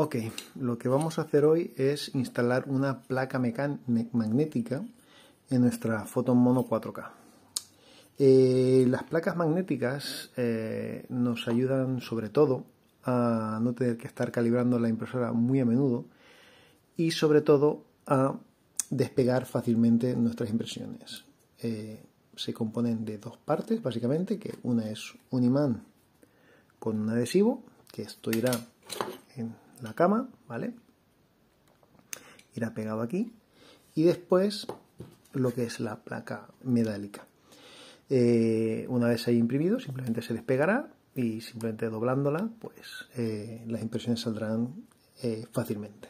Ok, lo que vamos a hacer hoy es instalar una placa magnética en nuestra Photon Mono 4K. Las placas magnéticas nos ayudan sobre todo a no tener que estar calibrando la impresora muy a menudo y sobre todo a despegar fácilmente nuestras impresiones. Se componen de dos partes básicamente, que una es un imán con un adhesivo, que esto irá en la cama, ¿vale? Irá pegado aquí, y después lo que es la placa metálica. Una vez ahí imprimido, simplemente se despegará y simplemente doblándola, pues las impresiones saldrán fácilmente.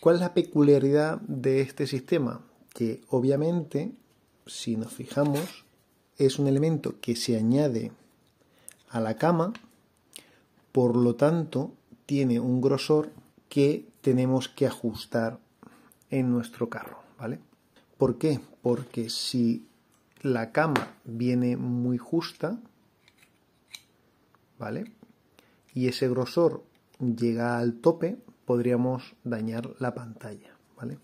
¿Cuál es la peculiaridad de este sistema? Que obviamente, si nos fijamos, es un elemento que se añade a la cama, por lo tanto tiene un grosor que tenemos que ajustar en nuestro carro, ¿vale? ¿Por qué? Porque si la cama viene muy justa, ¿vale? Y ese grosor llega al tope, podríamos dañar la pantalla, ¿vale?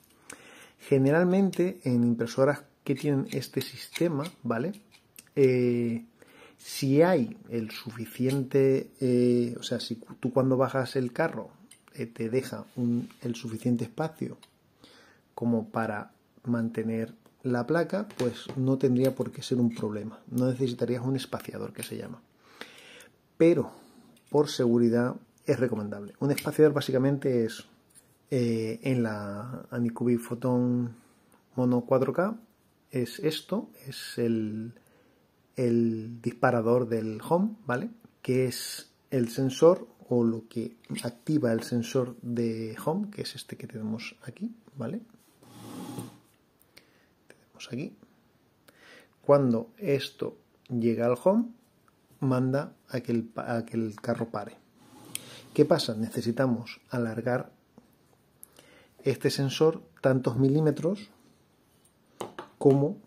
Generalmente en impresoras que tienen este sistema, ¿vale? Si hay el suficiente, si tú cuando bajas el carro te deja el suficiente espacio como para mantener la placa, pues no tendría por qué ser un problema. No necesitarías un espaciador, que se llama. Pero por seguridad es recomendable. Un espaciador básicamente es en la Anycubic Photon Mono 4K, es esto, es el disparador del home, ¿vale? Que es el sensor o lo que activa el sensor de home, que es este que tenemos aquí, ¿vale? Tenemos aquí. Cuando esto llega al home, manda a que el carro pare. ¿Qué pasa? Necesitamos alargar este sensor tantos milímetros como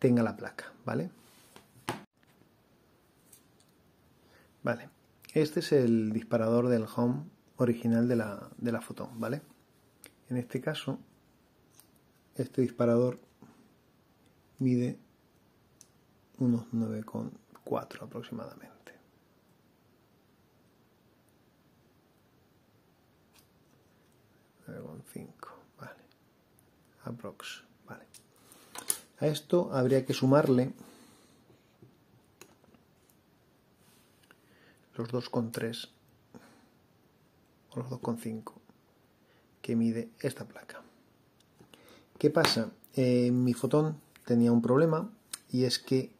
tenga la placa, ¿vale? Vale, este es el disparador del home original de la Photon, ¿vale? En este caso, este disparador mide unos 9,4 aproximadamente. Vale. Aprox, vale. A esto habría que sumarle los 2,3 o los 2,5 que mide esta placa. ¿Qué pasa? Mi Photon tenía un problema, y es que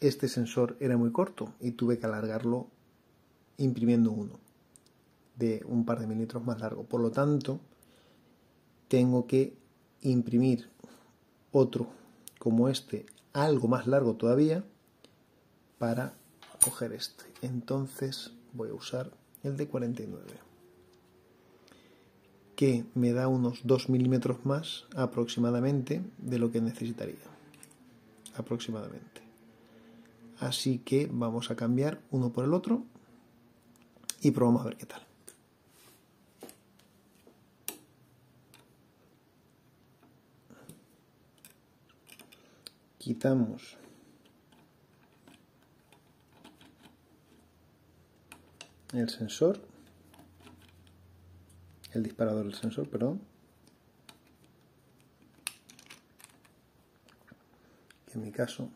este sensor era muy corto y tuve que alargarlo imprimiendo uno de un par de milímetros más largo. Por lo tanto, tengo que imprimir otro como este, algo más largo todavía, para coger este. Entonces voy a usar el de 49, que me da unos 2 milímetros más aproximadamente de lo que necesitaría, aproximadamente. Así que vamos a cambiar uno por el otro y probamos a ver qué tal. Quitamos el sensor, el disparador del sensor, perdón, que en mi caso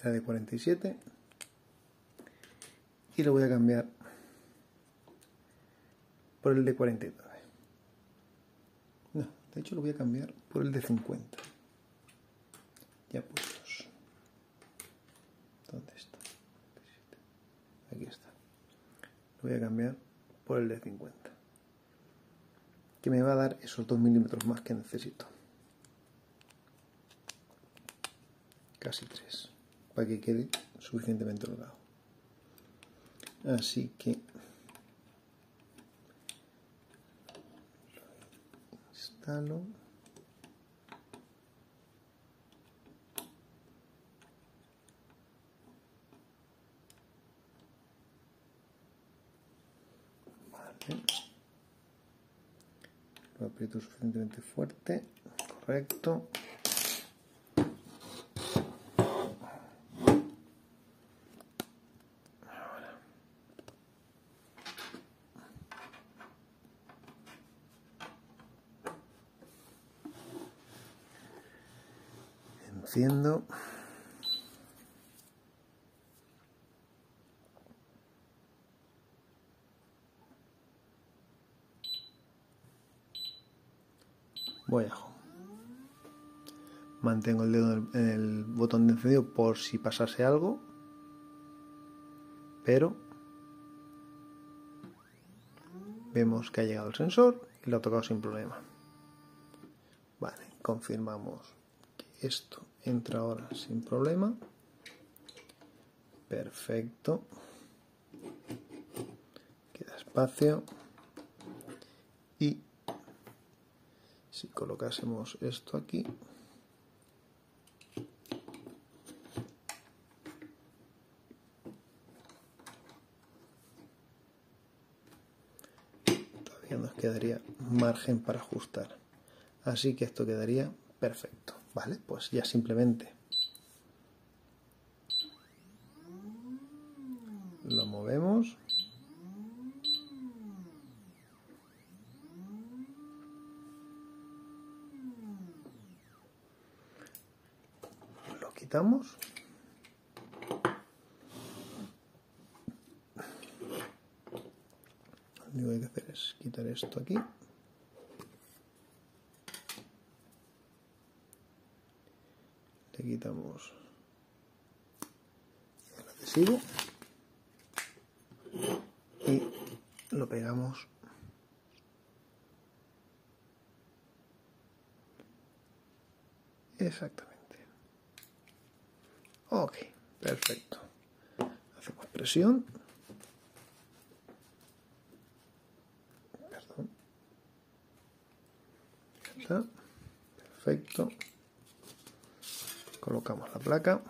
era de 47, y lo voy a cambiar por el de 49. No, de hecho lo voy a cambiar por el de 50. Ya puestos. ¿Dónde está? Aquí está. Lo voy a cambiar por el de 50, que me va a dar esos 2 milímetros más que necesito. Casi 3, para que quede suficientemente holgado. Así que lo instalo. Lo aprieto suficientemente fuerte, correcto. Enciendo. Voy a home. Mantengo el dedo en el botón de encendido por si pasase algo, pero vemos que ha llegado el sensor y lo ha tocado sin problema. Vale, confirmamos que esto entra ahora sin problema. Perfecto. Queda espacio y si colocásemos esto aquí, todavía nos quedaría margen para ajustar. Así que esto quedaría perfecto. Vale, pues ya simplemente lo movemos. Quitamos lo único que hay que hacer es quitar esto aquí . Le quitamos el adhesivo y lo pegamos exactamente. Ok, perfecto. Hacemos presión. Perdón. Ya está. Perfecto. Colocamos la placa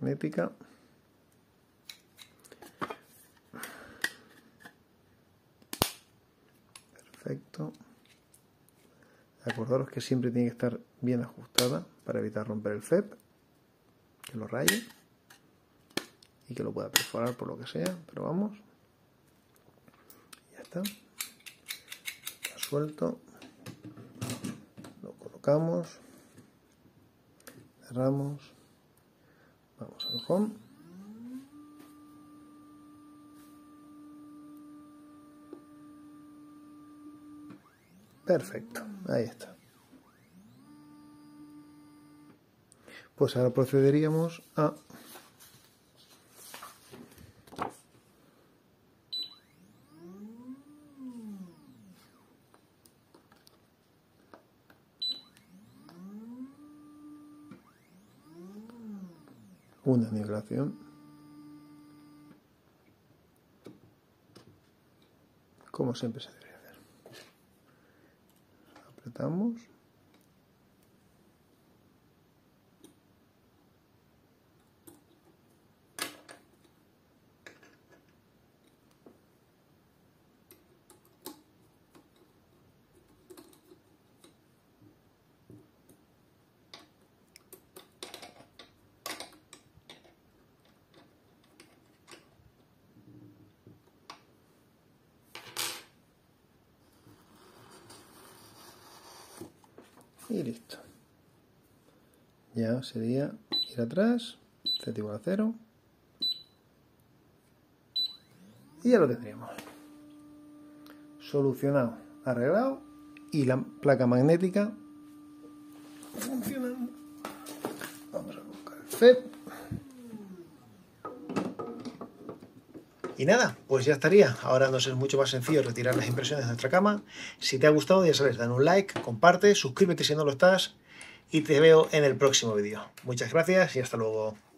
magnética. Perfecto. Acordaros que siempre tiene que estar bien ajustada para evitar romper el FEP, que lo raye y que lo pueda perforar por lo que sea, pero vamos, ya está, está suelto, lo colocamos, cerramos, vamos al home. Perfecto, ahí está. Pues ahora procederíamos a una nivelación como siempre se hace. Apretamos y listo. Ya sería ir atrás, z igual a 0, y ya lo tendríamos solucionado, arreglado, y la placa magnética funcionando. Vamos a buscar el FEP y nada, pues ya estaría. Ahora nos es mucho más sencillo retirar las impresiones de nuestra cama. Si te ha gustado, ya sabes, dale un like, comparte, suscríbete si no lo estás y te veo en el próximo vídeo. Muchas gracias y hasta luego.